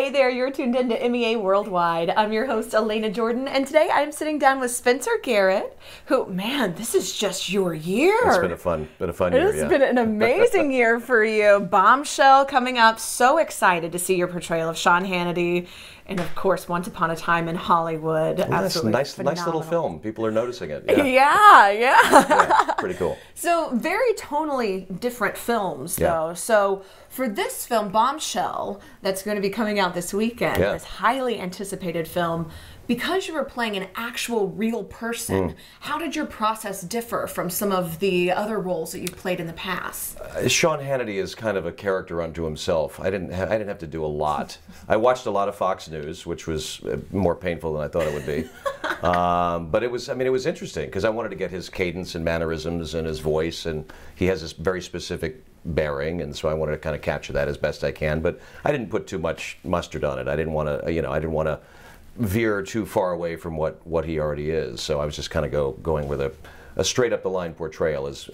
Hey there, you're tuned in to MEA Worldwide. I'm your host, Elena Jordan, and today I'm sitting down with Spencer Garrett, who, man, this is just your year. It's been a fun year, yeah. It's been an amazing year for you. Bombshell coming up. So excited to see your portrayal of Sean Hannity. And of course, Once Upon a Time in Hollywood. Well, absolutely nice little film. People are noticing it. Yeah, yeah. Pretty cool. So very tonally different films, though. So for this film, Bombshell, that's going to be coming out this weekend, this highly anticipated film, because you were playing an actual real person, how did your process differ from some of the other roles that you've played in the past? Sean Hannity is kind of a character unto himself. I didn't have to do a lot. I watched a lot of Fox News, which was more painful than I thought it would be. But it was, I mean, it was interesting because I wanted to get his cadence and mannerisms and his voice, and he has this very specific bearing, and so I wanted to kind of capture that as best I can. But I didn't put too much mustard on it. I didn't want to, you know, I didn't want to veer too far away from what he already is. So I was just kind of going with a straight up the line portrayal as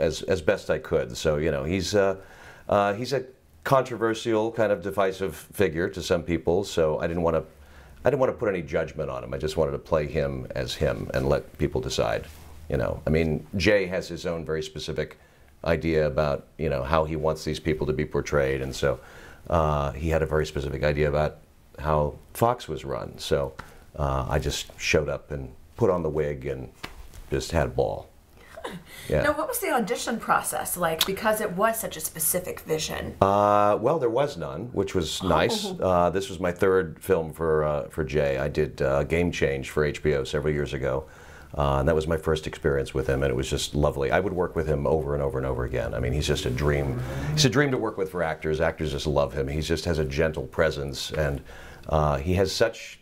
best I could. So, you know, he's a controversial kind of divisive figure to some people. So I didn't want to put any judgment on him. I just wanted to play him as him and let people decide. You know, I mean, Jay has his own very specific idea about, you know, how he wants these people to be portrayed, and so he had a very specific idea about how Fox was run. So I just showed up and put on the wig and just had a ball. Yeah. Now, what was the audition process like, because it was such a specific vision? Well, there was none, which was nice. This was my third film for Jay. I did Game Change for HBO several years ago. And that was my first experience with him, and it was just lovely. I would work with him over and over and over again. I mean, he's just a dream. He's a dream to work with for actors. Actors just love him. He just has a gentle presence, and he has such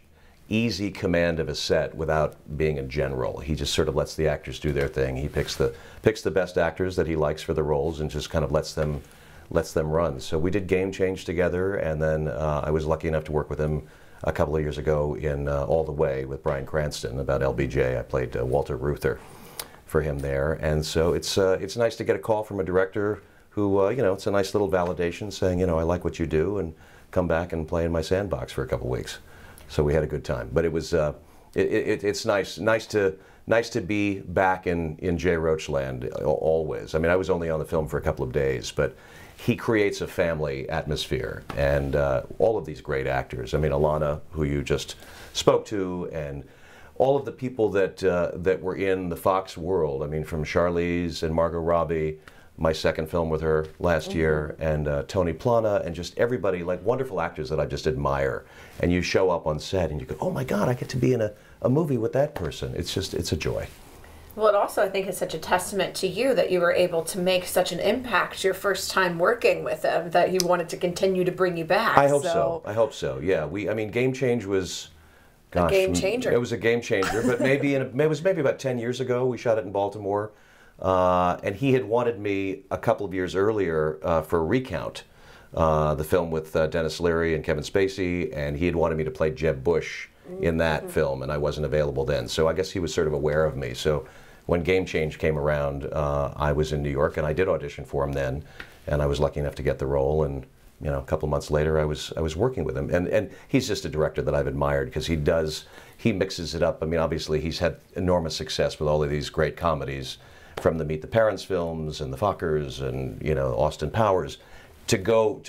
easy command of a set without being a general. He just sort of lets the actors do their thing. He picks the best actors that he likes for the roles and just kind of lets them run. So we did Game Change together, and then I was lucky enough to work with him a couple of years ago in All the Way with Brian Cranston about LBJ. I played Walter Reuther for him there, and so it's nice to get a call from a director who, you know, it's a nice little validation saying, you know, I like what you do, and come back and play in my sandbox for a couple of weeks. So we had a good time, but it was it's nice to be back in Jay Roach land always. I mean, I was only on the film for a couple of days, but he creates a family atmosphere, and all of these great actors. I mean, Elena, who you just spoke to, and all of the people that were in the Fox world. I mean, from Charlize and Margot Robbie, my second film with her last year, and Tony Plana, and just everybody, like wonderful actors that I just admire. And you show up on set and you go, oh my God, I get to be in a movie with that person. It's just, it's a joy. Well, it also, I think, is such a testament to you that you were able to make such an impact your first time working with him, that he wanted to continue to bring you back. I hope so. I hope so, yeah. I mean, Game Change was, gosh, a game changer. It was a game changer, but maybe it was maybe about 10 years ago. We shot it in Baltimore. And he had wanted me a couple of years earlier for Recount, the film with Dennis Leary and Kevin Spacey, and he had wanted me to play Jeb Bush in that film, and I wasn't available then. So I guess he was sort of aware of me. So when Game Change came around, I was in New York, and I did audition for him then, and I was lucky enough to get the role. And you know, a couple months later, I was working with him, and he's just a director that I've admired because he mixes it up. I mean, obviously he's had enormous success with all of these great comedies, from the Meet the Parents films and the Fockers and, you know, Austin Powers, to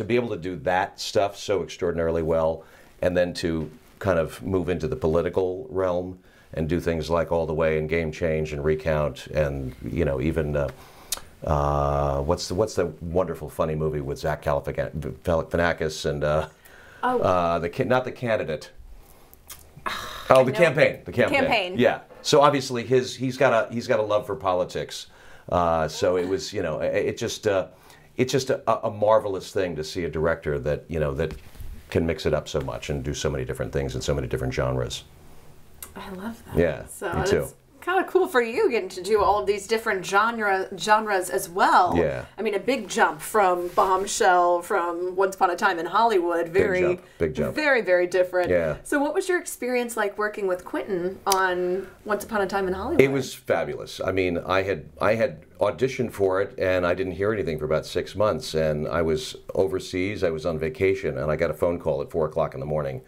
be able to do that stuff so extraordinarily well, and then to kind of move into the political realm and do things like All the Way and Game Change and Recount, and, you know, even what's the wonderful funny movie with Zach Galifianakis and not The Candidate. Oh, The Campaign. Yeah. So obviously he's got a love for politics. So it was, you know, it's just a marvelous thing to see a director that, you know, that can mix it up so much and do so many different things in so many different genres. I love that. Yeah, so me too. kind of cool for you getting to do all of these different genres as well. Yeah. I mean, a big jump from Bombshell, from Once Upon a Time in Hollywood. Very big jump. Big jump. Very, very different. Yeah. So what was your experience like working with Quentin on Once Upon a Time in Hollywood? It was fabulous. I mean, I had auditioned for it and I didn't hear anything for about 6 months, and I was overseas, I was on vacation, and I got a phone call at 4 o'clock in the morning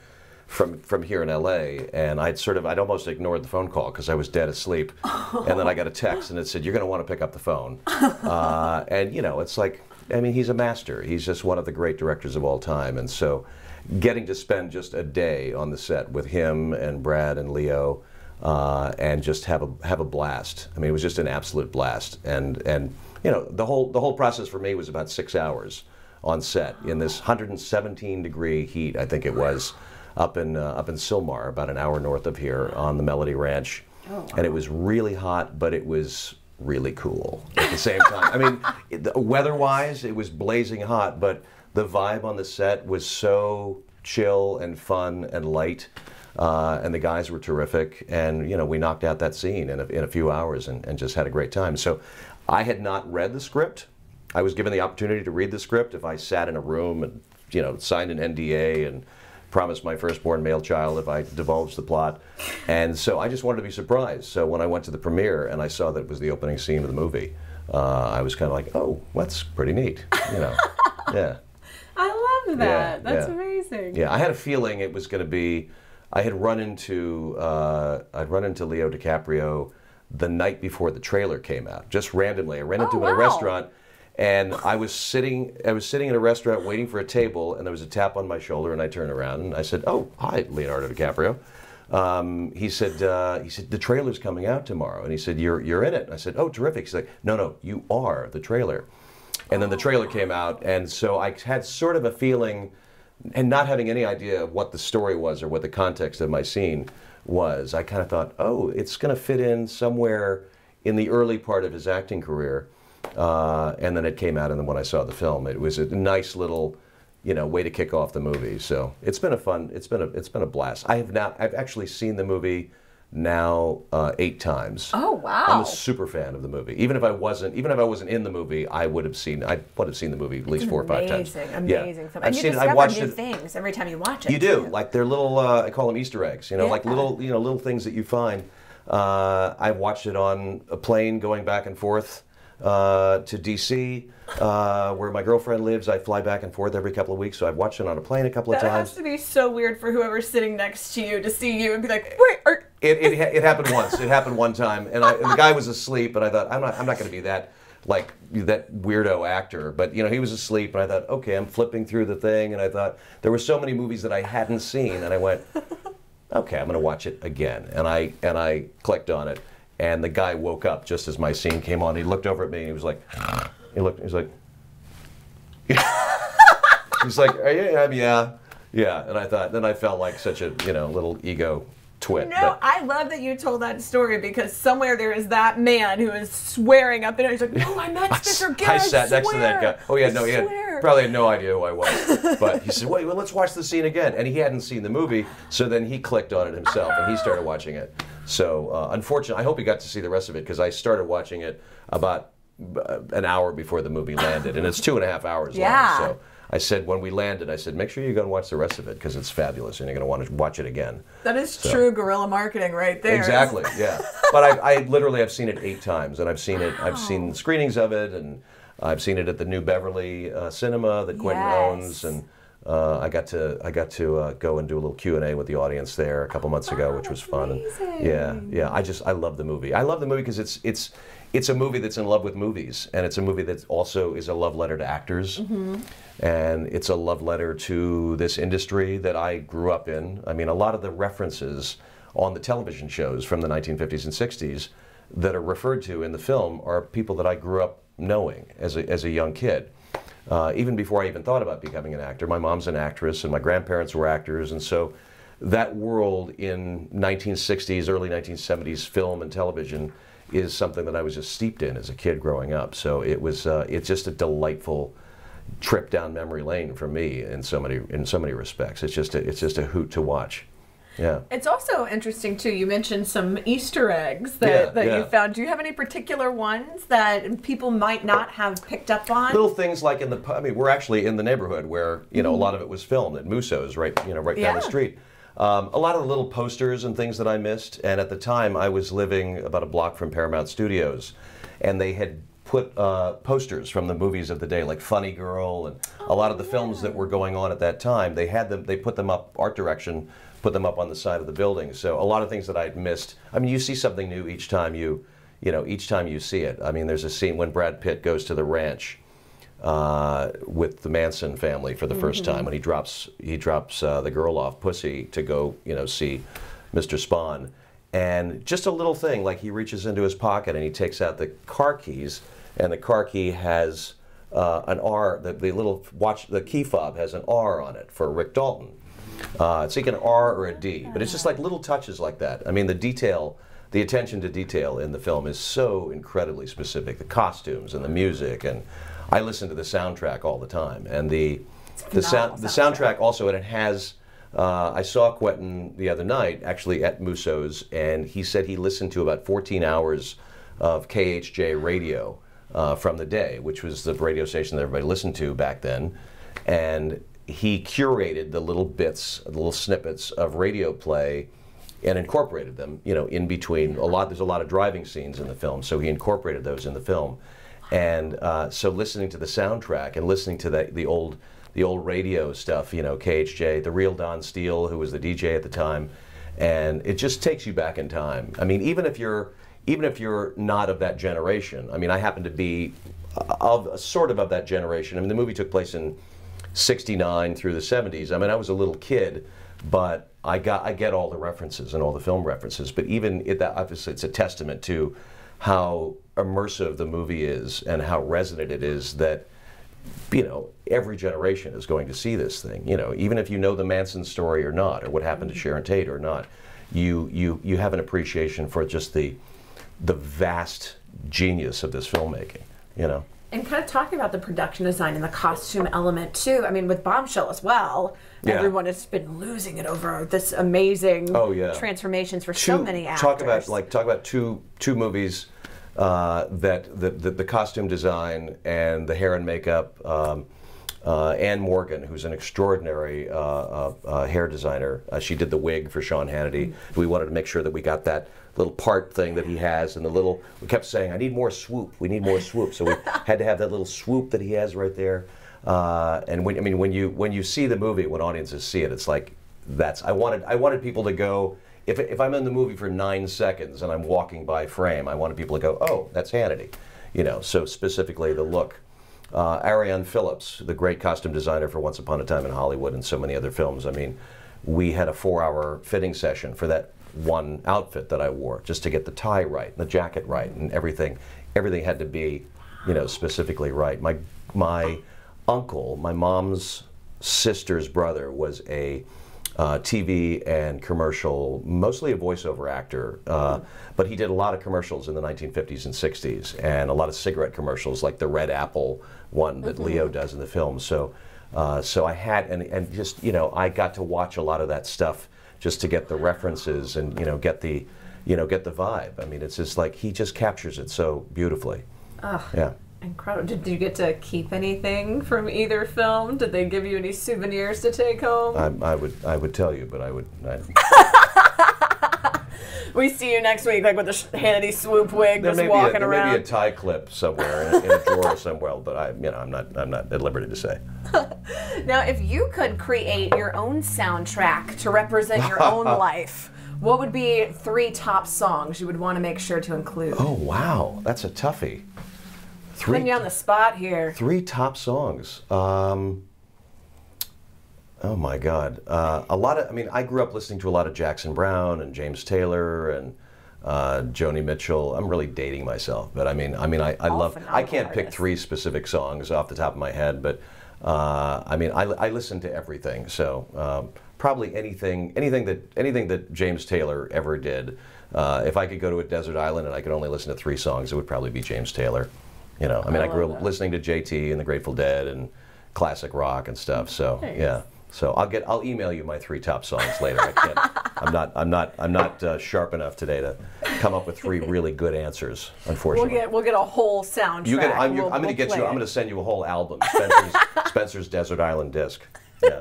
from here in LA, and I'd almost ignored the phone call because I was dead asleep. Oh. And then I got a text and it said, you're going to want to pick up the phone. And you know, it's like, I mean, he's a master. He's just one of the great directors of all time. And so getting to spend just a day on the set with him and Brad and Leo, and just have a blast. I mean, it was just an absolute blast. And you know, the whole process for me was about 6 hours on set in this 117-degree heat, I think it was, up in Sylmar, about an hour north of here, on the Melody Ranch. Oh, wow. And it was really hot, but it was really cool at the same time. I mean, weather-wise, it was blazing hot, but the vibe on the set was so chill and fun and light. And the guys were terrific, and you know, we knocked out that scene in a few hours, and just had a great time. So I had not read the script. I was given the opportunity to read the script if I sat in a room and, you know, signed an NDA and promised my firstborn male child if I divulged the plot. And so I just wanted to be surprised. So when I went to the premiere and I saw that it was the opening scene of the movie, I was kind of like, oh, that's pretty neat, you know. Yeah. I love that. Yeah, that's amazing. Yeah, I had a feeling it was going to be. I had run into I'd run into Leo DiCaprio the night before the trailer came out. Just randomly, I ran into him in a restaurant, and I was sitting in a restaurant waiting for a table, and there was a tap on my shoulder, and I turned around and I said, "Oh, hi, Leonardo DiCaprio." He said the trailer's coming out tomorrow, and he said, "You're in it." And I said, "Oh, terrific." He's like, "No, you are the trailer." And then the trailer came out, and so I had sort of a feeling. And not having any idea of what the story was or what the context of my scene was, I kind of thought, oh, it's going to fit in somewhere in the early part of his acting career. And then it came out, and then when I saw the film, it was a nice little, you know, way to kick off the movie. So it's been a fun, it's been a blast. I've actually seen the movie now 8 times. Oh, wow. I'm a super fan of the movie. Even if I wasn't in the movie, I would have seen the movie at least 4 or 5 times. Amazing film. And you discover new things every time you watch it. You do. Like they're little I call them Easter eggs, you know, like little things that you find. I watched it on a plane going back and forth to DC, where my girlfriend lives. I fly back and forth every couple of weeks, so I've watched it on a plane a couple of times. That has to be so weird for whoever's sitting next to you to see you and be like, wait, it happened once. It happened one time, and the guy was asleep. And I thought, I'm not going to be that weirdo actor. But you know, he was asleep, and I thought, okay, I'm flipping through the thing, and I thought there were so many movies that I hadn't seen, and I went, okay, I'm going to watch it again. And I clicked on it, and the guy woke up just as my scene came on. He looked over at me, and he was like, he's like, yeah. And I thought, then I felt like such a little ego. Twit, no, I love that you told that story, because somewhere there is that man who is swearing up there. He's like, no, I met Spencer Garrett. I sat next to that guy. Oh, yeah, no, he probably had no idea who I was. But he said, wait, well, let's watch the scene again. And he hadn't seen the movie, so then he clicked on it himself, and he started watching it. So, unfortunately, I hope he got to see the rest of it, because I started watching it about an hour before the movie landed, and it's 2.5 hours long. So. I said, when we landed, I said, make sure you go and watch the rest of it, because it's fabulous and you're going to want to watch it again. That is true guerrilla marketing right there. Exactly, yeah. But I literally have seen it 8 times, and I've seen it. I've seen screenings of it, and I've seen it at the New Beverly Cinema that Quentin owns, and I got to go and do a little Q&A with the audience there a couple months ago, which was fun. And, yeah. I love the movie. I love the movie because it's a movie that's in love with movies, and it's a movie that also is a love letter to actors, and it's a love letter to this industry that I grew up in. I mean, a lot of the references on the television shows from the 1950s and 60s that are referred to in the film are people that I grew up knowing as a young kid. Even before I even thought about becoming an actor, my mom's an actress, and my grandparents were actors, and so that world in 1960s, early 1970s film and television is something that I was just steeped in as a kid growing up. So it was it's just a delightful trip down memory lane for me in so many respects. It's just a hoot to watch. Yeah. It's also interesting, too, you mentioned some Easter eggs that you found. Do you have any particular ones that people might not have picked up on? Little things like we're actually in the neighborhood where, you know, a lot of it was filmed at Musso's, right down the street. A lot of the little posters and things that I missed, and at the time I was living about a block from Paramount Studios, and they had put posters from the movies of the day, like Funny Girl and a lot of the films that were going on at that time. They had them, they put them up, art direction, put them up on the side of the building. So a lot of things that I had missed. I mean, you see something new each time you see it. I mean, there's a scene when Brad Pitt goes to the ranch with the Manson family for the first time, when he drops the girl off, Pussy, to go see Mr. Spahn. And just a little thing, like he reaches into his pocket and he takes out the car keys, and the car key has an R, the key fob has an R on it for Rick Dalton. It's like an R or a D, but it's just like little touches like that. I mean, the detail, the attention to detail in the film is so incredibly specific. The costumes and the music, and I listen to the soundtrack all the time, and the soundtrack also, and it has. I saw Quentin the other night, actually at Musso's, and he said he listened to about 14 hours of KHJ radio from the day, which was the radio station that everybody listened to back then, and he curated the little bits, the little snippets of radio play, and incorporated them, in between a lot. There's a lot of driving scenes in the film, so he incorporated those in the film. And so listening to the soundtrack and listening to the old radio stuff, KHJ, the real Don Steele, who was the DJ at the time, and it just takes you back in time. I mean, even if you're not of that generation. I mean, I happen to be sort of of that generation. I mean, the movie took place in '69 through the '70s. I mean, I was a little kid, but I get all the references and all the film references. But obviously, it's a testament to how immersive the movie is and how resonant it is that, every generation is going to see this thing. Even if you know the Manson story or not, or what happened to Sharon Tate or not, you have an appreciation for just the vast genius of this filmmaking, And kind of talking about the production design and the costume element too. I mean, with Bombshell as well, everyone has been losing it over this amazing transformations for so many actors. Talk about two movies that the costume design and the hair and makeup. Anne Morgan, who's an extraordinary hair designer, she did the wig for Sean Hannity. We wanted to make sure that we got that little part thing that he has, and we kept saying, I need more swoop, we need more swoop, so we had to have that little swoop that he has right there. And when you see the movie, when audiences see it, it's like, I wanted people to go, if I'm in the movie for 9 seconds and I'm walking by frame, I wanted people to go, oh, that's Hannity, so specifically the look. Ariane Phillips, the great costume designer for Once Upon a Time in Hollywood and so many other films. I mean, we had a 4-hour fitting session for that one outfit that I wore, just to get the tie right, and the jacket right, and everything. Everything had to be, specifically right. My uncle, my mom's sister's brother, was a TV and commercial, mostly a voiceover actor, but he did a lot of commercials in the 1950s and 60s, and a lot of cigarette commercials, like the Red Apple one that Leo does in the film. So, I got to watch a lot of that stuff just to get the references and get the vibe. I mean, it's just like he just captures it so beautifully. Oh. Yeah. Incredible. Did you get to keep anything from either film? Did they give you any souvenirs to take home? I would tell you, but I would. We see you next week, like with the Hannity swoop wig, just walking around. There may be a tie clip somewhere in a drawer somewhere, but I'm not at liberty to say. Now, if you could create your own soundtrack to represent your own life, what would be 3 top songs you would want to make sure to include? Oh wow, that's a toughie. Putting you on the spot here. 3 top songs. Oh my God. I grew up listening to a lot of Jackson Browne and James Taylor and Joni Mitchell. I'm really dating myself, but I can't pick 3 specific songs off the top of my head, but I listen to everything. So probably anything that James Taylor ever did. If I could go to a desert island and I could only listen to 3 songs, it would probably be James Taylor. I grew up listening to JT and the Grateful Dead and classic rock and stuff. So, nice. Yeah. So I'll email you my 3 top songs later. I can't I'm not sharp enough today to come up with three really good answers, unfortunately. We'll get a whole soundtrack. I'm going to send you a whole album, Spencer's Desert Island Disc. Yeah.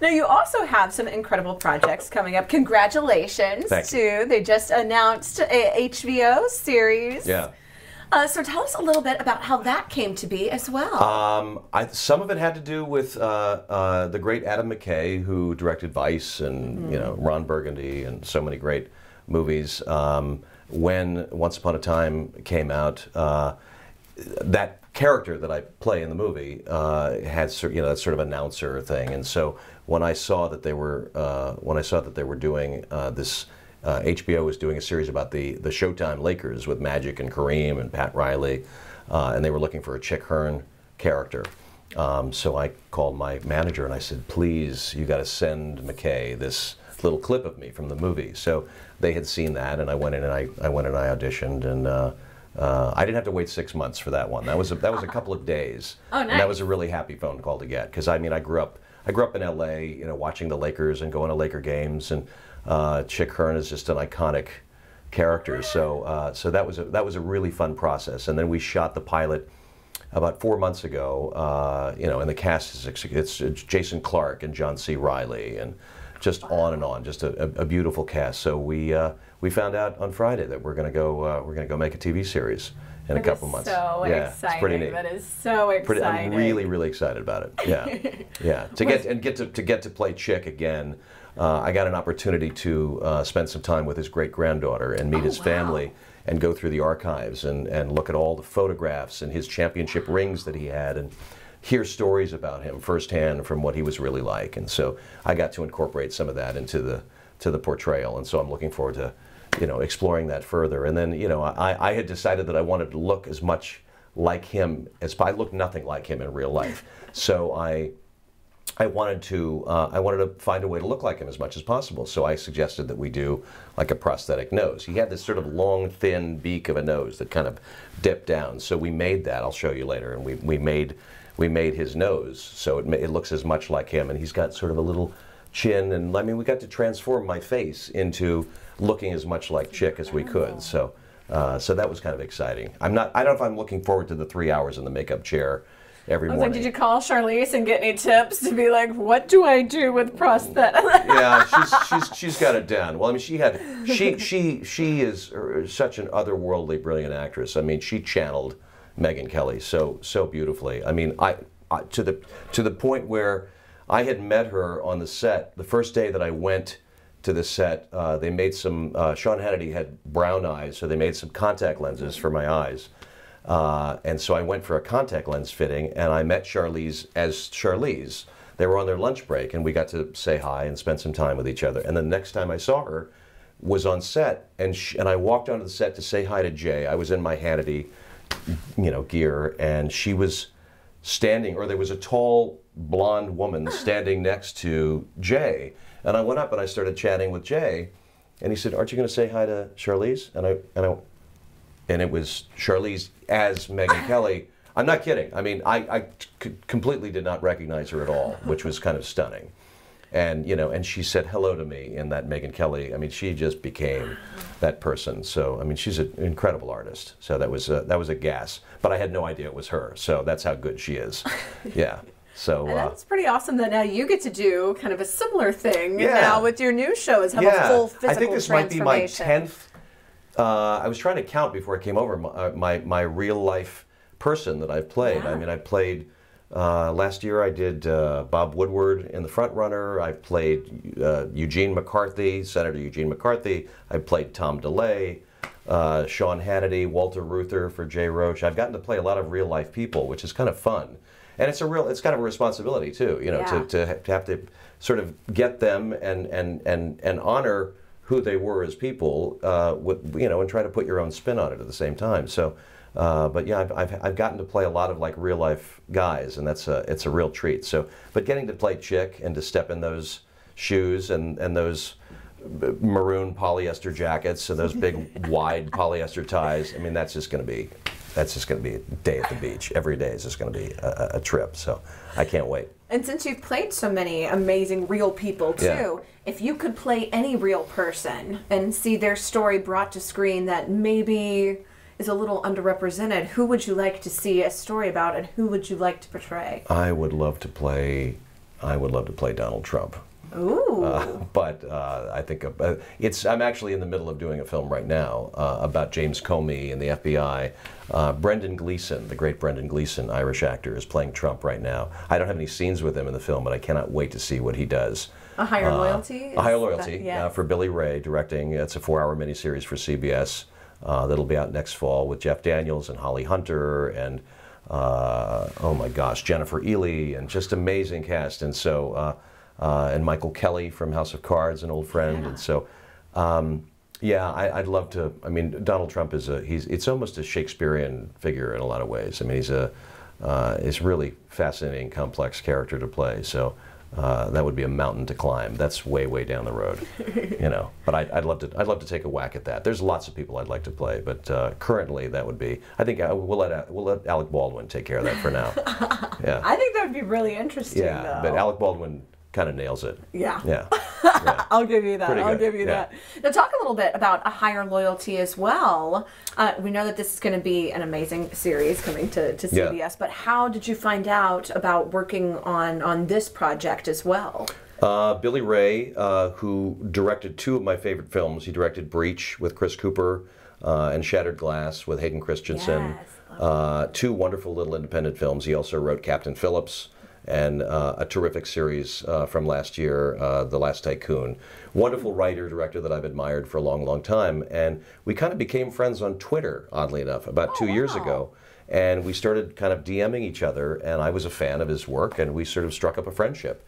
Now, you also have some incredible projects coming up. Congratulations to, they just announced a HBO series. Yeah. So tell us a little bit about how that came to be as well. Some of it had to do with the great Adam McKay, who directed Vice and you know, Ron Burgundy and so many great movies. When Once Upon a Time came out, that character that I play in the movie had that sort of announcer thing, and so when I saw that they were doing this, HBO was doing a series about the Showtime Lakers with Magic and Kareem and Pat Riley, and they were looking for a Chick Hearn character. So I called my manager and I said, "Please, you got to send McKay this little clip of me from the movie." So they had seen that, and I went in and I auditioned and. I didn't have to wait 6 months for that one. That was a couple of days. Oh, nice. And that was a really happy phone call to get, because I mean I grew up in L.A. you know, watching the Lakers and going to Laker games, and Chick Hearn is just an iconic character. So that was a really fun process. And then we shot the pilot about 4 months ago. You know, and the cast is it's Jason Clarke and John C. Reilly and just on and on, just a beautiful cast. So we found out on Friday that we're gonna go make a TV series in a couple months. So yeah, exciting! It's pretty neat. That is so exciting. I'm really excited about it. Yeah, yeah. To get to play Chick again, I got an opportunity to spend some time with his great granddaughter and meet his family and go through the archives and look at all the photographs and his championship rings that he had and hear stories about him firsthand from what he was really like. And so I got to incorporate some of that into the portrayal. And so I'm looking forward to, you know, exploring that further. And then, you know, I had decided that I wanted to look as much like him as I looked nothing like him in real life. So I wanted to find a way to look like him as much as possible. So I suggested that we do like a prosthetic nose. He had this sort of long, thin beak of a nose that kind of dipped down. So we made that. I'll show you later. And we made his nose so it looks as much like him, and he's got sort of a little chin, and I mean we got to transform my face into looking as much like Chick as we could. So so that was kind of exciting. I don't know if I'm looking forward to the 3 hours in the makeup chair every morning. I was like, did you call Charlize and get any tips to be like, what do I do with prosthetic? Yeah, she's got it down. Well, I mean she is such an otherworldly brilliant actress. I mean she channeled Megyn Kelly so beautifully. I mean, I to the point where I had met her on the set the first day that I went to the set. They made some Sean Hannity had brown eyes, so they made some contact lenses for my eyes, and so I went for a contact lens fitting, and I met Charlize as Charlize. They were on their lunch break, and we got to say hi and spend some time with each other. And the next time I saw her was on set, and I walked onto the set to say hi to Jay. I was in my Hannity, you know, gear, and she was standing, or there was a tall blonde woman standing next to Jay, and I went up and I started chatting with Jay, and he said, "Aren't you going to say hi to Charlize?" And it was Charlize as Megyn Kelly. I'm not kidding. I mean, I completely did not recognize her at all, which was kind of stunning. And you know, and she said hello to me in that Megyn Kelly. I mean, she just became that person. So I mean, she's an incredible artist. So that was a gas. But I had no idea it was her. So that's how good she is. Yeah. So and that's pretty awesome that now you get to do kind of a similar thing now with your new show. Is have a full physical transformation. I think this might be my 10th. I was trying to count before I came over my real life person that I've played. Wow. I mean, I played. Last year I did Bob Woodward in The Front Runner. I played Eugene McCarthy, Senator Eugene McCarthy. I played Tom DeLay, Sean Hannity, Walter Reuther for Jay Roach. I've gotten to play a lot of real life people, which is kind of fun. And it's kind of a responsibility too, you know, to have to sort of get them and honor who they were as people, you know, and try to put your own spin on it at the same time. So. But yeah, I've gotten to play a lot of like real life guys, and it's a real treat. So, but getting to play Chick and to step in those shoes and those maroon polyester jackets and those big wide polyester ties, I mean, that's just going to be that's just going to be a day at the beach. Every day is just going to be a trip. So I can't wait. And since you've played so many amazing real people too, yeah. if you could play any real person and see their story brought to screen that maybe is a little underrepresented, who would you like to see a story about, and who would you like to portray? I would love to play Donald Trump. Ooh. But I think I'm actually in the middle of doing a film right now about James Comey and the FBI. Brendan Gleeson, the great Brendan Gleeson, Irish actor, is playing Trump right now. I don't have any scenes with him in the film, but I cannot wait to see what he does. A Higher Loyalty? A Higher Loyalty, that, yeah. For Billy Ray, directing. It's a 4-hour miniseries for CBS that'll be out next fall with Jeff Daniels and Holly Hunter and, oh my gosh, Jennifer Ely, and just amazing cast. And so... and Michael Kelly from House of Cards, an old friend, yeah. and so, yeah, I'd love to. I mean, Donald Trump is it's almost a Shakespearean figure in a lot of ways. I mean, he's it's really fascinating, complex character to play. So that would be a mountain to climb. That's way, way down the road, you know. But I'd love to take a whack at that. There's lots of people I'd like to play, but currently that would be. I think we'll let Alec Baldwin take care of that for now. Yeah. I think that would be really interesting. Yeah, though. But Alec Baldwin kind of nails it. Yeah. Yeah. Yeah. I'll give you that. I'll give you yeah. that. Now talk a little bit about A Higher Loyalty as well. We know that this is going to be an amazing series coming to CBS, yeah. but how did you find out about working on this project as well? Billy Ray, who directed two of my favorite films. He directed Breach with Chris Cooper and Shattered Glass with Hayden Christensen. Yes. Two wonderful little independent films. He also wrote Captain Phillips and a terrific series from last year, The Last Tycoon. Wonderful writer, director that I've admired for a long, long time. And we kind of became friends on Twitter, oddly enough, about 2 years ago. And we started kind of DMing each other, and I was a fan of his work, and we sort of struck up a friendship.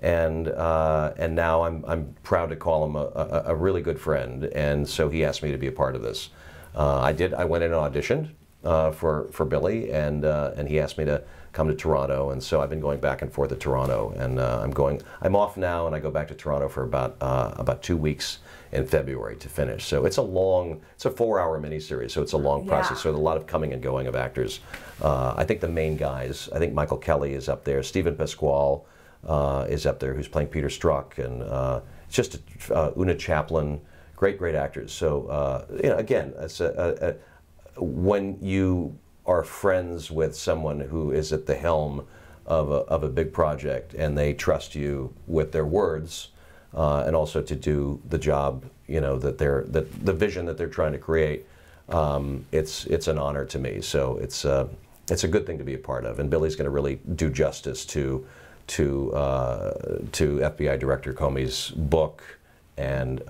And now I'm proud to call him a really good friend, and so he asked me to be a part of this. I went in and auditioned for Billy, and he asked me to come to Toronto, and so I've been going back and forth to Toronto, and I'm off now, and I go back to Toronto for about 2 weeks in February to finish. So it's a 4-hour miniseries, so it's a long process. Yeah. So there's a lot of coming and going of actors. I think the main guys, I think Michael Kelly is up there, Stephen Pasquale is up there, who's playing Peter Strzok, and Una Chaplin, great, great actors. So you know, again, it's when you are friends with someone who is at the helm of a big project, and they trust you with their words, and also to do the job, you know, that the vision that they're trying to create. It's an honor to me. So it's a good thing to be a part of. And Billy's going to really do justice to FBI Director Comey's book, and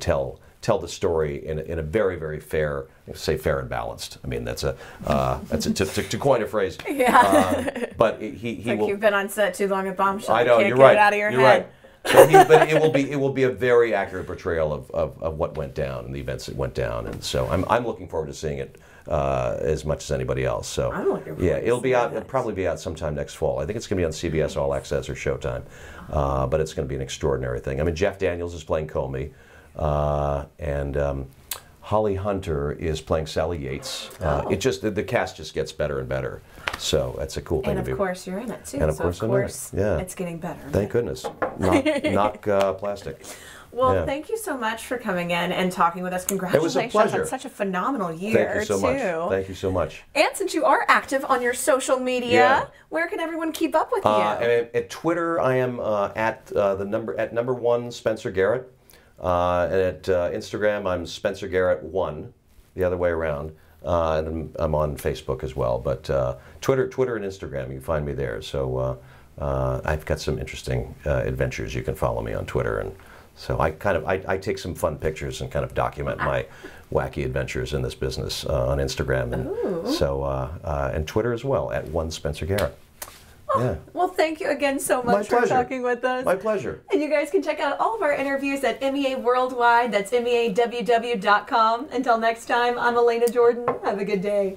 tell the story in a very, very fair, say fair and balanced. I mean, to coin a phrase. Yeah. But he like will, you've been on set too long at Bombshell. I know, you're right. Get it out of your head. Right. So but it will be a very accurate portrayal of what went down and the events that went down. And so I'm looking forward to seeing it as much as anybody else. So I'm looking forward. Yeah, it'll probably be out sometime next fall. I think it's going to be on CBS All Access or Showtime. But it's going to be an extraordinary thing. I mean, Jeff Daniels is playing Comey. And Holly Hunter is playing Sally Yates. It just the cast just gets better and better, so that's a cool thing to do. And of course you're in it too. And of course I'm in it. Yeah. It's getting better. Thank goodness. Knock plastic. Well, yeah. Thank you so much for coming in and talking with us. Congratulations. It was a pleasure. On such a phenomenal year. Thank you so much. Thank you so much. And since you are active on your social media, yeah. where can everyone keep up with you? At Twitter, I am at #1 Spencer Garrett. And at Instagram, I'm Spencer Garrett 1, the other way around. And I'm on Facebook as well. But Twitter and Instagram, you can find me there. So I've got some interesting adventures. You can follow me on Twitter. And so I take some fun pictures and kind of document my wacky adventures in this business on Instagram. And Ooh. So and Twitter as well, at @1SpencerGarrett. Yeah. Well, thank you again so much for talking with us. My pleasure. And you guys can check out all of our interviews at MEA Worldwide. That's meaww.com. Until next time, I'm Elena Jordan. Have a good day.